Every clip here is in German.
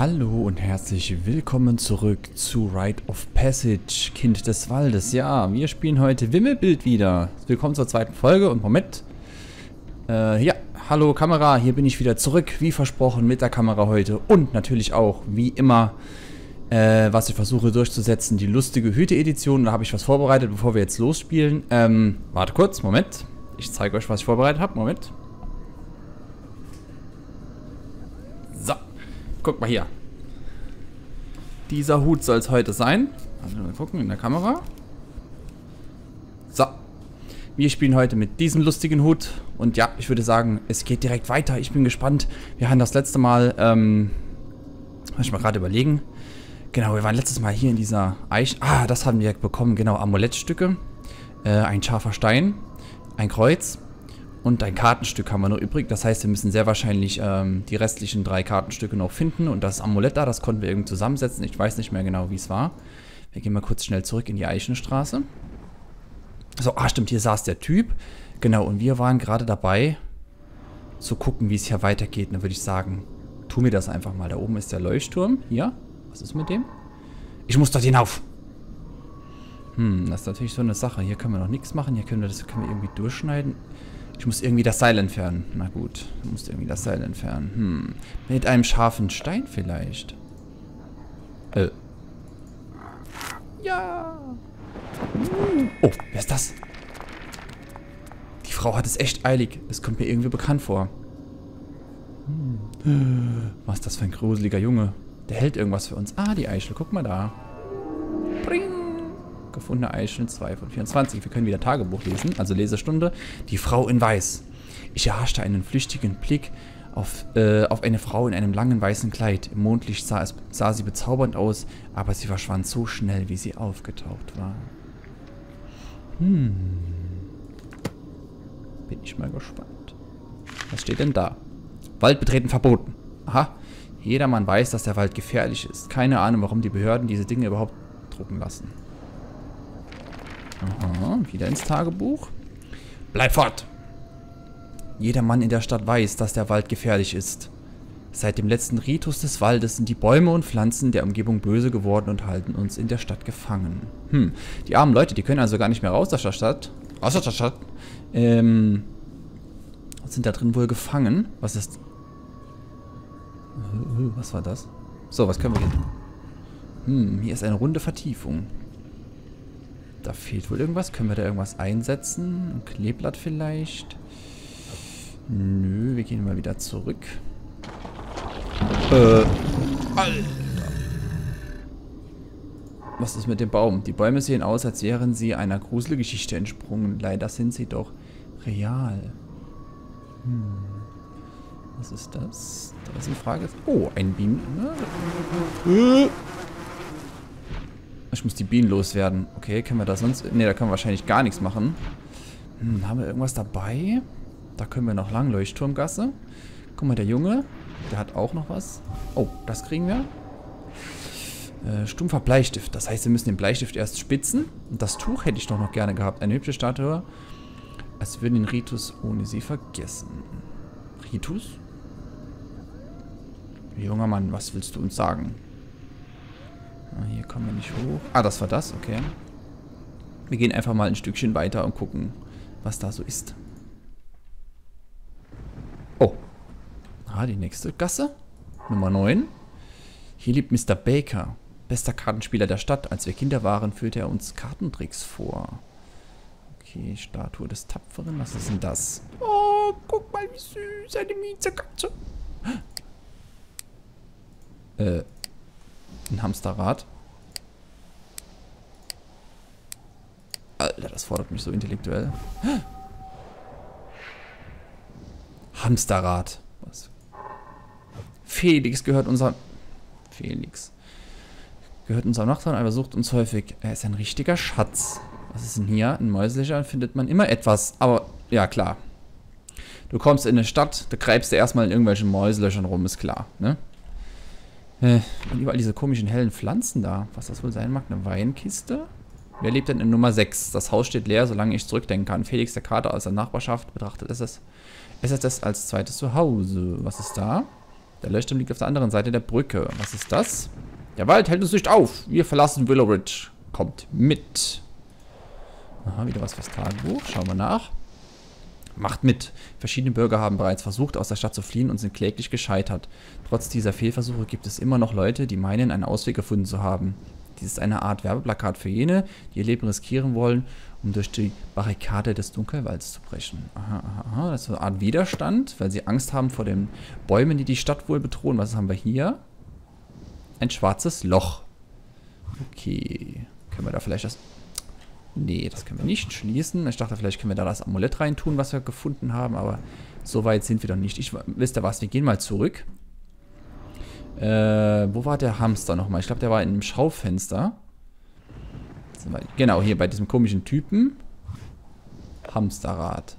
Hallo und herzlich willkommen zurück zu Rite of Passage, Kind des Waldes. Ja, wir spielen heute Wimmelbild wieder. Willkommen zur zweiten Folge und Moment. Ja, hallo Kamera, hier bin ich wieder zurück, wie versprochen mit der Kamera heute. Und natürlich auch, wie immer, was ich versuche durchzusetzen, die lustige Hüte-Edition. Da habe ich was vorbereitet, bevor wir jetzt losspielen. Warte kurz, Moment. Ich zeige euch, was ich vorbereitet habe. Moment. Guck mal hier. Dieser Hut soll es heute sein. Also mal gucken in der Kamera. So. Wir spielen heute mit diesem lustigen Hut. Und ja, ich würde sagen, es geht direkt weiter. Ich bin gespannt. Wir haben das letzte Mal, muss ich mal gerade überlegen. Genau, wir waren letztes Mal hier in dieser Eiche. Ah, das haben wir bekommen. Genau, Amulettstücke. Ein scharfer Stein. Ein Kreuz. Und ein Kartenstück haben wir noch übrig. Das heißt, wir müssen sehr wahrscheinlich die restlichen 3 Kartenstücke noch finden. Und das Amulett da, das konnten wir irgendwie zusammensetzen. Ich weiß nicht mehr genau, wie es war. Wir gehen mal kurz schnell zurück in die Eichenstraße. So, ah stimmt, hier saß der Typ. Genau, und wir waren gerade dabei zu gucken, wie es hier weitergeht. Und dann würde ich sagen, tu mir das einfach mal. Da oben ist der Leuchtturm. Hier, was ist mit dem? Ich muss dort hinauf. Das ist natürlich so eine Sache. Hier können wir noch nichts machen. Hier können wir irgendwie durchschneiden. Ich muss irgendwie das Seil entfernen. Na gut, du musst irgendwie das Seil entfernen. Mit einem scharfen Stein vielleicht. Ja. Oh, wer ist das? Die Frau hat es echt eilig. Es kommt mir irgendwie bekannt vor. Was ist das für ein gruseliger Junge? Der hält irgendwas für uns. Ah, die Eichel. Guck mal da. Pring. Gefundene Eichel 2 von 24. Wir können wieder Tagebuch lesen, also Lesestunde. Die Frau in Weiß. Ich erhaschte einen flüchtigen Blick auf eine Frau in einem langen weißen Kleid. Im Mondlicht sah sie bezaubernd aus, aber sie verschwand so schnell, wie sie aufgetaucht war. Bin ich mal gespannt. Was steht denn da? Wald betreten verboten. Aha. Jedermann weiß, dass der Wald gefährlich ist. Keine Ahnung, warum die Behörden diese Dinge überhaupt drucken lassen. Aha, wieder ins Tagebuch. Bleib fort! Jeder Mann in der Stadt weiß, dass der Wald gefährlich ist. Seit dem letzten Ritus des Waldes sind die Bäume und Pflanzen der Umgebung böse geworden und halten uns in der Stadt gefangen. Die armen Leute, die können also gar nicht mehr raus aus der Stadt. Aus der Stadt. Sind da drin wohl gefangen. Was ist... Was war das? So, was können wir hier... Hier ist eine runde Vertiefung. Da fehlt wohl irgendwas. Können wir da irgendwas einsetzen? Ein Kleeblatt vielleicht? Nö, wir gehen mal wieder zurück. Alter! Was ist mit dem Baum? Die Bäume sehen aus, als wären sie einer Gruselgeschichte entsprungen. Leider sind sie doch real. Was ist das? Da ist eine Frage. Oh, ein Bienen. Ich muss die Bienen loswerden. Okay, können wir da sonst... Ne, da können wir wahrscheinlich gar nichts machen. Haben wir irgendwas dabei? Da können wir noch lang. Leuchtturmgasse. Guck mal, der Junge. Der hat auch noch was. Oh, das kriegen wir. Stumpfer Bleistift. Das heißt, wir müssen den Bleistift erst spitzen. Und das Tuch hätte ich doch noch gerne gehabt. Eine hübsche Statue. Als würden den Ritus ohne sie vergessen. Ritus? Junger Mann, was willst du uns sagen? Hier kommen wir nicht hoch. Ah, das war das, okay. Wir gehen einfach mal ein Stückchen weiter und gucken, was da so ist. Oh. Ah, die nächste Gasse. Nummer 9. Hier lebt Mr. Baker, bester Kartenspieler der Stadt. Als wir Kinder waren, führte er uns Kartentricks vor. Okay, Statue des Tapferen. Was ist denn das? Oh, guck mal, wie süß. Eine miese Katze. Ein Hamsterrad. Alter, das fordert mich so intellektuell. Hamsterrad. Was? Felix gehört unserem... Felix. Gehört unserem Nachbarn, aber sucht uns häufig. Er ist ein richtiger Schatz. Was ist denn hier? In Mäuselöchern findet man immer etwas. Aber, ja klar. Du kommst in eine Stadt, da greifst du erstmal in irgendwelchen Mäuselöchern rum, ist klar, ne? Und überall diese komischen hellen Pflanzen da. Was das wohl sein mag? Eine Weinkiste? Wer lebt denn in Nummer 6? Das Haus steht leer, solange ich zurückdenken kann. Felix, der Kater aus der Nachbarschaft, betrachtet es als zweites Zuhause. Was ist da? Der Leuchtturm liegt auf der anderen Seite der Brücke. Was ist das? Der Wald hält uns nicht auf. Wir verlassen Willowridge. Kommt mit. Aha, wieder was fürs Tagebuch. Schauen wir nach. Macht mit. Verschiedene Bürger haben bereits versucht, aus der Stadt zu fliehen und sind kläglich gescheitert. Trotz dieser Fehlversuche gibt es immer noch Leute, die meinen, einen Ausweg gefunden zu haben. Dies ist eine Art Werbeplakat für jene, die ihr Leben riskieren wollen, um durch die Barrikade des Dunkelwalds zu brechen. Aha, aha, aha. Das ist eine Art Widerstand, weil sie Angst haben vor den Bäumen, die die Stadt wohl bedrohen. Was haben wir hier? Ein schwarzes Loch. Okay. Können wir da vielleicht das... Nee, das können wir nicht schließen. Ich dachte, vielleicht können wir da das Amulett reintun, was wir gefunden haben, aber so weit sind wir doch nicht. Wisst ihr was, wir gehen mal zurück. Wo war der Hamster nochmal? Ich glaube, der war in einem Schaufenster. Genau, hier bei diesem komischen Typen. Hamsterrad.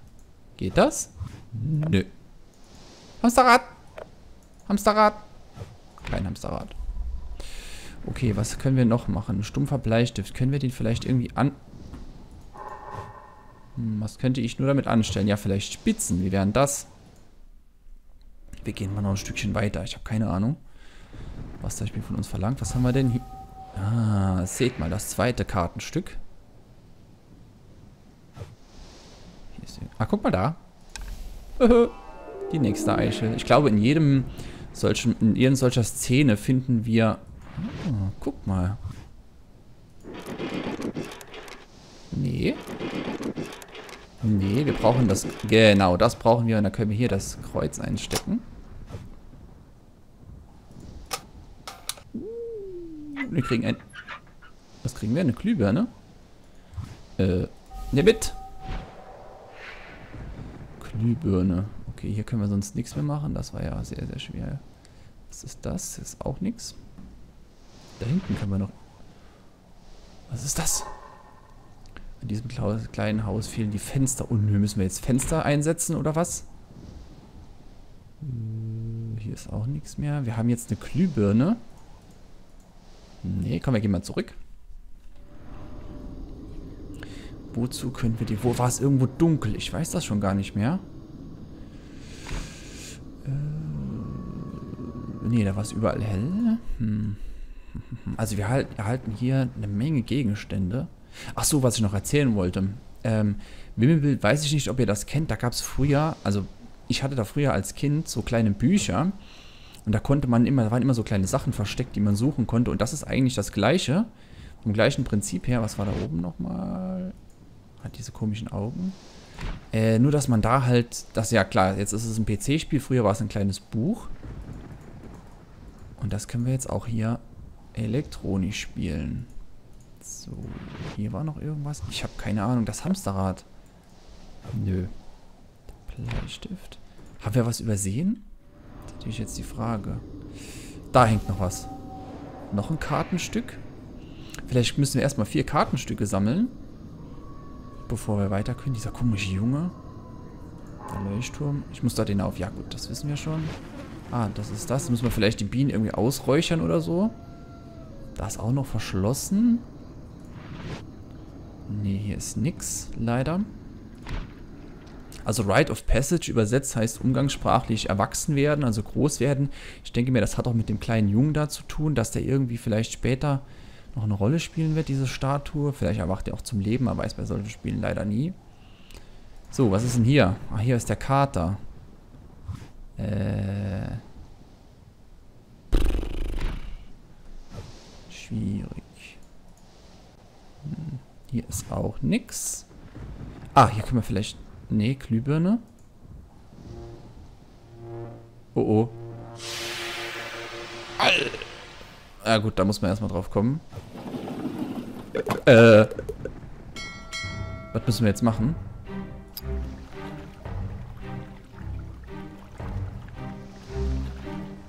Geht das? Nö. Hamsterrad! Hamsterrad! Kein Hamsterrad. Okay, was können wir noch machen? Stumpfer Bleistift. Können wir den vielleicht irgendwie an... was könnte ich nur damit anstellen? Ja, vielleicht Spitzen. Wie wären das? Wir gehen mal noch ein Stückchen weiter. Ich habe keine Ahnung, was das Spiel von uns verlangt. Was haben wir denn hier? Ah, seht mal, das zweite Kartenstück. Hier ist die... Ah, guck mal da. Die nächste Eichel. Ich glaube, in jeder solcher Szene finden wir... Oh, guck mal. Nee. Nee, wir brauchen das... Genau, das brauchen wir. Und dann können wir hier das Kreuz einstecken. Wir kriegen ein... Was kriegen wir? Eine Glühbirne? Ne, mit! Glühbirne. Okay, hier können wir sonst nichts mehr machen. Das war ja sehr, sehr schwer. Was ist das? Das ist auch nichts. Da hinten können wir noch... Was ist das? In diesem kleinen Haus fehlen die Fenster. Oh nö, müssen wir jetzt Fenster einsetzen oder was? Hier ist auch nichts mehr. Wir haben jetzt eine Glühbirne. Nee, komm, wir gehen mal zurück. Wozu können wir die... Wo war es irgendwo dunkel? Ich weiß das schon gar nicht mehr. Nee, da war es überall hell. Hm. Also wir erhalten hier eine Menge Gegenstände. Ach so, was ich noch erzählen wollte. Wimmelbild, weiß ich nicht, ob ihr das kennt. Da gab es früher, also ich hatte da früher als Kind so kleine Bücher. Und da konnte man immer, da waren immer so kleine Sachen versteckt, die man suchen konnte. Und das ist eigentlich das Gleiche. Vom gleichen Prinzip her. Was war da oben nochmal? Hat diese komischen Augen. Nur, dass man da halt, das ja klar, jetzt ist es ein PC-Spiel. Früher war es ein kleines Buch. Und das können wir jetzt auch hier elektronisch spielen. So, hier war noch irgendwas. Ich habe keine Ahnung. Das Hamsterrad. Nö. Der Bleistift. Haben wir was übersehen? Das ist natürlich jetzt die Frage. Da hängt noch was. Noch ein Kartenstück. Vielleicht müssen wir erstmal 4 Kartenstücke sammeln, bevor wir weiter können. Dieser komische Junge. Der Leuchtturm. Ich muss da den auf. Ja gut, das wissen wir schon. Ah, das ist das. Müssen wir vielleicht die Bienen irgendwie ausräuchern oder so. Da ist auch noch verschlossen. Ne, hier ist nix, leider. Also Rite of Passage übersetzt heißt umgangssprachlich erwachsen werden, also groß werden. Ich denke mir, das hat auch mit dem kleinen Jungen da zu tun, dass der irgendwie vielleicht später noch eine Rolle spielen wird, diese Statue. Vielleicht erwacht er auch zum Leben, man weiß bei solchen Spielen leider nie. So, was ist denn hier? Ah, hier ist der Kater. Schwierig. Hm. Hier ist auch nix. Ah, hier können wir vielleicht... Nee, Glühbirne. Oh, oh. Ah gut, da muss man erstmal drauf kommen. Was müssen wir jetzt machen?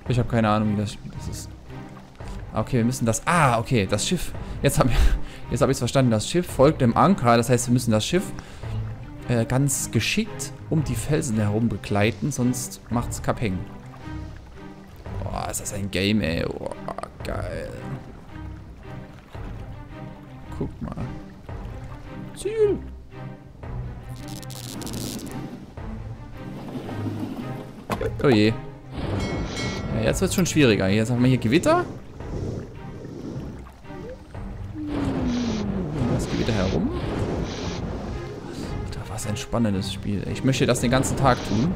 Ich habe keine Ahnung, wie das Spiel ist. Okay, wir müssen das... Ah, okay, das Schiff. Jetzt haben wir... Jetzt habe ich es verstanden, das Schiff folgt dem Anker, das heißt, wir müssen das Schiff ganz geschickt um die Felsen herum begleiten, sonst macht's kaphängen. Boah, ist das ein Game, ey. Boah, geil. Guck mal. Ziel! Oh je. Ja, jetzt wird es schon schwieriger. Jetzt haben wir hier Gewitter. Das Gewitter herum. Da war es ein spannendes Spiel. Ich möchte das den ganzen Tag tun.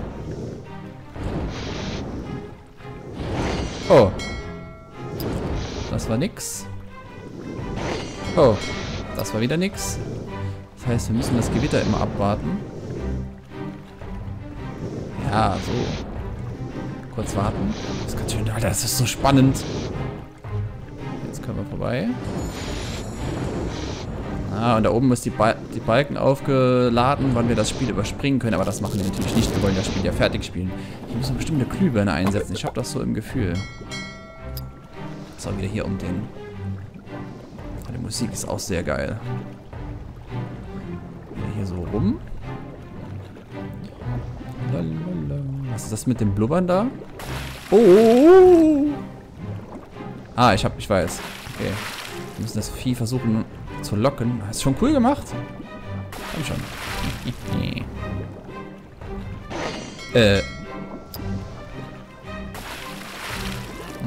Oh. Das war nix. Oh. Das war wieder nix. Das heißt, wir müssen das Gewitter immer abwarten. Ja, so. Kurz warten. Das ist ganz schön. Alter, das ist so spannend. Jetzt können wir vorbei. Ah, und da oben ist die Balken aufgeladen, wann wir das Spiel überspringen können. Aber das machen wir natürlich nicht. Wir wollen das Spiel ja fertig spielen. Hier müssen wir bestimmt eine Glühbirne einsetzen. Ich habe das so im Gefühl. So, wieder hier um den... Die Musik ist auch sehr geil. Wieder hier so rum. Lalalala. Was ist das mit dem Blubbern da? Oh! Ah, ich weiß. Okay. Wir müssen das Vieh versuchen zu locken. Hast du schon cool gemacht? Komm schon.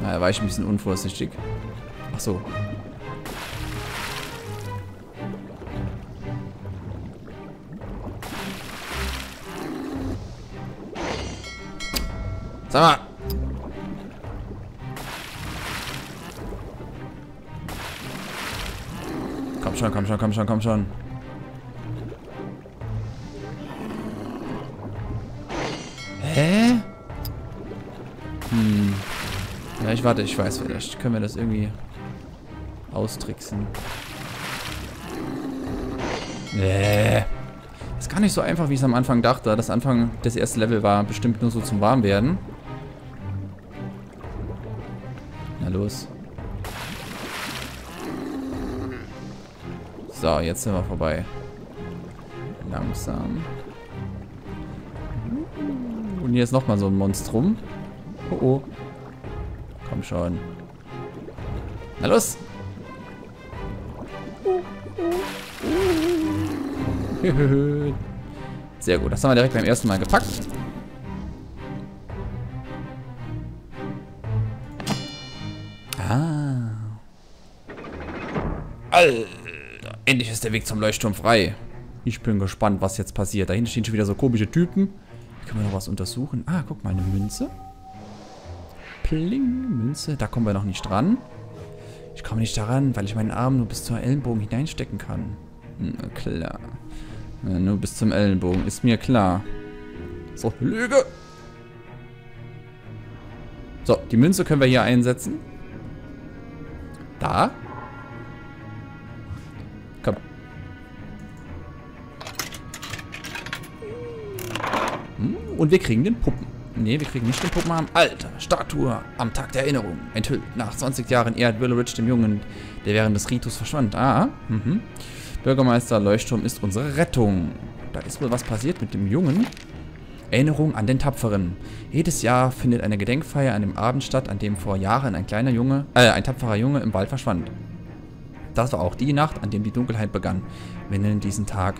Na, da war ich ein bisschen unvorsichtig. Ach so. Sag mal. Komm schon, komm schon, komm schon, komm schon. Hä? Hm. Ja, ich warte, ich weiß, vielleicht können wir das irgendwie austricksen. Ist gar nicht so einfach, wie ich es am Anfang dachte. Das Anfang des ersten Level war bestimmt nur so zum Warmwerden. Los. So, jetzt sind wir vorbei. Langsam. Und hier ist nochmal so ein Monstrum. Oh oh. Komm schon. Na los! Sehr gut, das haben wir direkt beim ersten Mal gepackt. Alter, endlich ist der Weg zum Leuchtturm frei. Ich bin gespannt, was jetzt passiert. Da hinten stehen schon wieder so komische Typen. Können wir noch was untersuchen? Ah, guck mal, eine Münze. Pling, Münze. Da kommen wir noch nicht dran. Ich komme nicht daran, weil ich meinen Arm nur bis zum Ellenbogen hineinstecken kann. Na klar. Na, nur bis zum Ellenbogen, ist mir klar. So, Lüge. So, die Münze können wir hier einsetzen. Da. Komm. Und wir kriegen den Puppen. Ne, wir kriegen nicht den Puppenarm. Alter, Statue am Tag der Erinnerung. Enthüllt. Nach 20 Jahren ehrt Willowridge dem Jungen, der während des Ritus verschwand. Ah, mhm. Bürgermeister Leuchtturm ist unsere Rettung. Da ist wohl was passiert mit dem Jungen. Erinnerung an den Tapferen. Jedes Jahr findet eine Gedenkfeier an dem Abend statt, an dem vor Jahren ein tapferer Junge im Wald verschwand. Das war auch die Nacht, an dem die Dunkelheit begann. Wir nennen diesen Tag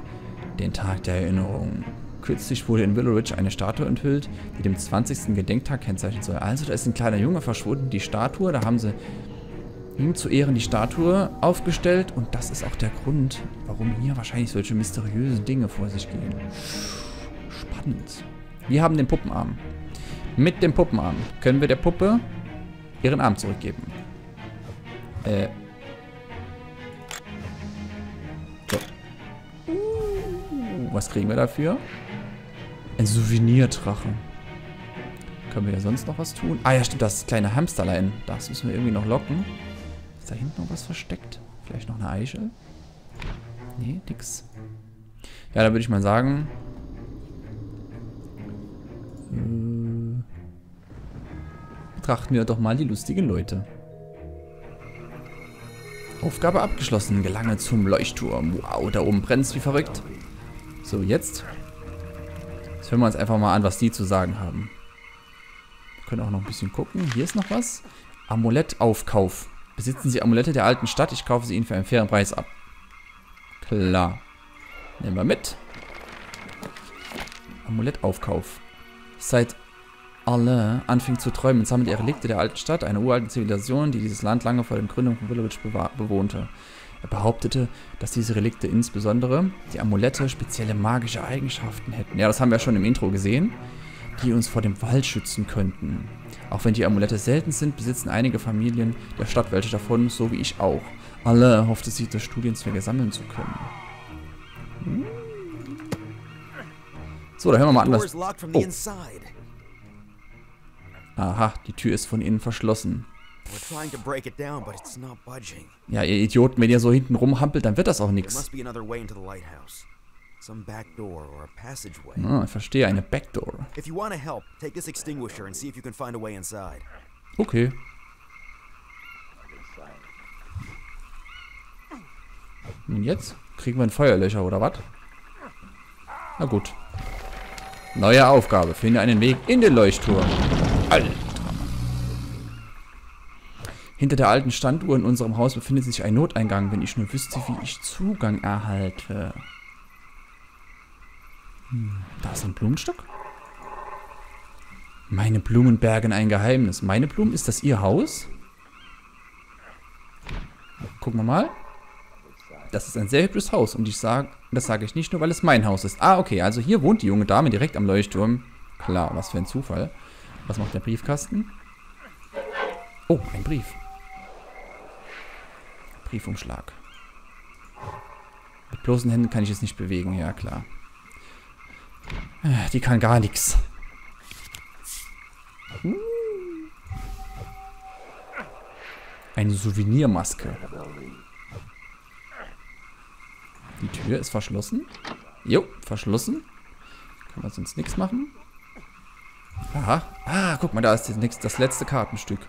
den Tag der Erinnerung. Kürzlich wurde in Willowridge eine Statue enthüllt, die dem 20. Gedenktag kennzeichnen soll. Also da ist ein kleiner Junge verschwunden, die Statue, da haben sie ihm zu Ehren die Statue aufgestellt. Und das ist auch der Grund, warum hier wahrscheinlich solche mysteriösen Dinge vor sich gehen. Spannend. Wir haben den Puppenarm. Mit dem Puppenarm können wir der Puppe ihren Arm zurückgeben. So. Was kriegen wir dafür? Ein Souvenirdrache. Können wir ja sonst noch was tun? Ah ja, stimmt, das kleine Hamsterlein. Das müssen wir irgendwie noch locken. Ist da hinten noch was versteckt? Vielleicht noch eine Eichel? Nee, nix. Ja, dann würde ich mal sagen... Betrachten wir doch mal die lustigen Leute. Aufgabe abgeschlossen. Gelange zum Leuchtturm. Wow, da oben brennt's wie verrückt. So, jetzt. Jetzt hören wir uns einfach mal an, was die zu sagen haben. Wir können auch noch ein bisschen gucken. Hier ist noch was. Amulettaufkauf. Besitzen Sie Amulette der alten Stadt? Ich kaufe sie Ihnen für einen fairen Preis ab. Klar. Nehmen wir mit. Amulettaufkauf. Seit alle anfingen zu träumen und sammeln die Relikte der alten Stadt, einer uralten Zivilisation, die dieses Land lange vor der Gründung von Willowridge bewohnte. Er behauptete, dass diese Relikte insbesondere die Amulette spezielle magische Eigenschaften hätten. Ja, das haben wir ja schon im Intro gesehen, die uns vor dem Wald schützen könnten. Auch wenn die Amulette selten sind, besitzen einige Familien der Stadt welche davon, so wie ich auch. Alle hoffte sie, durch Studienzwecke sammeln zu können. Hm? So, da hören wir mal anders. Oh. Aha, die Tür ist von innen verschlossen. Ja, ihr Idioten, wenn ihr so hinten rumhampelt, dann wird das auch nichts. Ah, ich verstehe, eine Backdoor. Okay. Und jetzt? Kriegen wir einen Feuerlöcher, oder was? Na gut. Neue Aufgabe. Finde einen Weg in den Leuchtturm. Alter. Hinter der alten Standuhr in unserem Haus befindet sich ein Noteingang. Wenn ich nur wüsste, wie ich Zugang erhalte. Da ist ein Blumenstock? Meine Blumen bergen ein Geheimnis. Meine Blumen? Ist das ihr Haus? Gucken wir mal. Das ist ein sehr hübsches Haus und ich das sage ich nicht nur, weil es mein Haus ist. Ah, okay, also hier wohnt die junge Dame direkt am Leuchtturm. Klar, was für ein Zufall. Was macht der Briefkasten? Oh, ein Brief. Briefumschlag. Mit bloßen Händen kann ich es nicht bewegen, ja klar. Die kann gar nichts. Eine Souvenirmaske. Die Tür ist verschlossen. Jo, verschlossen. Kann man sonst nichts machen. Aha. Ah, guck mal, da ist jetzt nichts. Das letzte Kartenstück.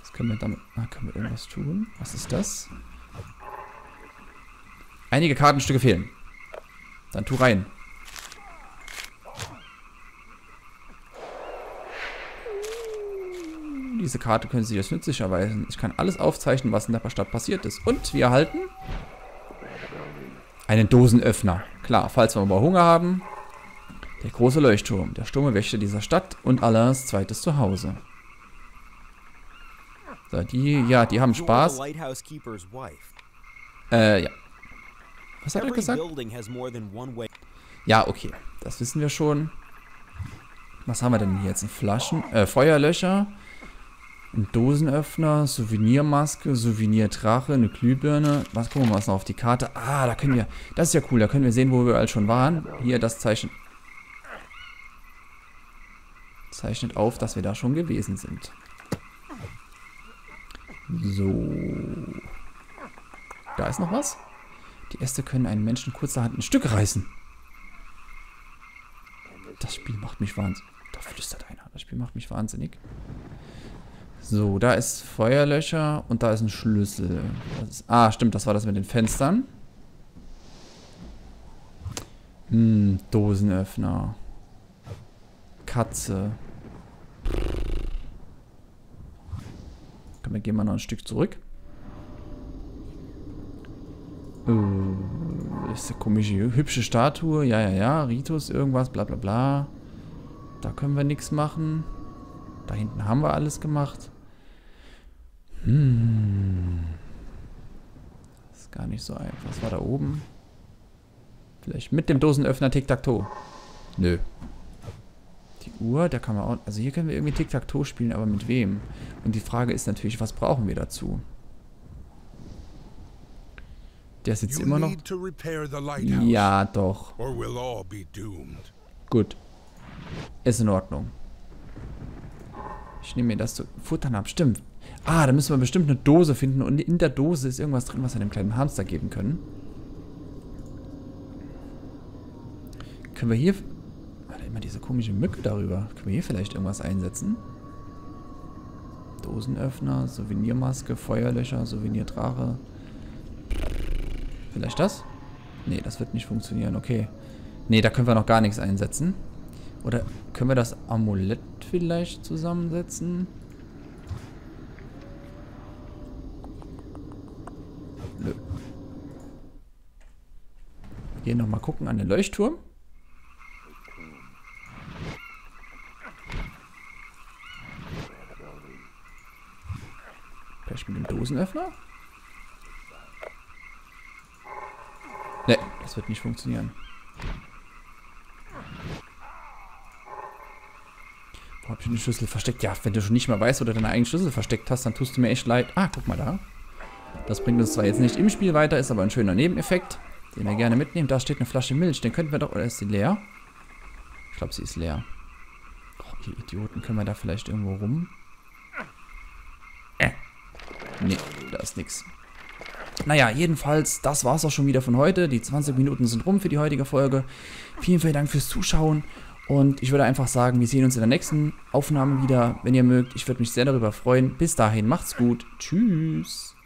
Was können wir damit... Ah, können wir irgendwas tun? Was ist das? Einige Kartenstücke fehlen. Dann tu rein. Diese Karte können Sie als nützlich erweisen. Ich kann alles aufzeichnen, was in der Stadt passiert ist. Und wir erhalten... einen Dosenöffner. Klar, falls wir mal Hunger haben. Der große Leuchtturm, der stumme Wächter dieser Stadt und Allahs zweites Zuhause. So, die haben Spaß. Ja. Was hat er gesagt? Ja, okay. Das wissen wir schon. Was haben wir denn hier jetzt? Ein Feuerlöcher, ein Dosenöffner, Souvenirmaske, Souvenirdrache, eine Glühbirne. Was gucken wir mal auf die Karte? Ah, da können wir. Das ist ja cool, da können wir sehen, wo wir all schon waren. Hier das Zeichen. Zeichnet auf, dass wir da schon gewesen sind. So. Da ist noch was. Die Äste können einen Menschen kurzerhand in Stücke reißen. Das Spiel macht mich wahnsinnig. Da flüstert einer. Das Spiel macht mich wahnsinnig. So, da ist Feuerlöcher und da ist ein Schlüssel. Das ist, ah, stimmt, das war das mit den Fenstern. Hm, Dosenöffner. Katze. Komm, wir gehen mal noch ein Stück zurück. Das ist eine komische, hübsche Statue. Ja. Ritus, irgendwas, bla bla bla. Da können wir nichts machen. Da hinten haben wir alles gemacht. Hm. Das ist gar nicht so einfach. Was war da oben? Vielleicht mit dem Dosenöffner Tic-Tac-Toe. Nö. Die Uhr, da kann man auch... Also hier können wir irgendwie Tic-Tac-Toe spielen, aber mit wem? Und die Frage ist natürlich, was brauchen wir dazu? Der sitzt immer noch... Ja, doch. Gut. Ist in Ordnung. Ich nehme mir das zu futtern ab. Stimmt. Ah, da müssen wir bestimmt eine Dose finden. Und in der Dose ist irgendwas drin, was wir dem kleinen Hamster geben können. Können wir hier... Alter, immer diese komische Mücke darüber. Können wir hier vielleicht irgendwas einsetzen? Dosenöffner, Souvenirmaske, Feuerlöcher, Souvenirdrache. Vielleicht das? Nee, das wird nicht funktionieren. Okay. Nee, da können wir noch gar nichts einsetzen. Oder können wir das Amulett vielleicht zusammensetzen? Nö. Wir gehen nochmal gucken an den Leuchtturm. Vielleicht mit dem Dosenöffner? Ne, das wird nicht funktionieren. Wo hab ich den Schlüssel versteckt? Ja, wenn du schon nicht mehr weißt, wo du deinen eigenen Schlüssel versteckt hast, dann tust du mir echt leid. Ah, guck mal da. Das bringt uns zwar jetzt nicht im Spiel weiter, ist aber ein schöner Nebeneffekt, den wir gerne mitnehmen. Da steht eine Flasche Milch, den könnten wir doch... Oder ist sie leer? Ich glaube, sie ist leer. Oh, ihr Idioten, können wir da vielleicht irgendwo rum? Nee, da ist nix. Naja, jedenfalls, das war's auch schon wieder von heute. Die 20 Minuten sind rum für die heutige Folge. Vielen, vielen Dank fürs Zuschauen. Und ich würde einfach sagen, wir sehen uns in der nächsten Aufnahme wieder, wenn ihr mögt. Ich würde mich sehr darüber freuen. Bis dahin, macht's gut. Tschüss.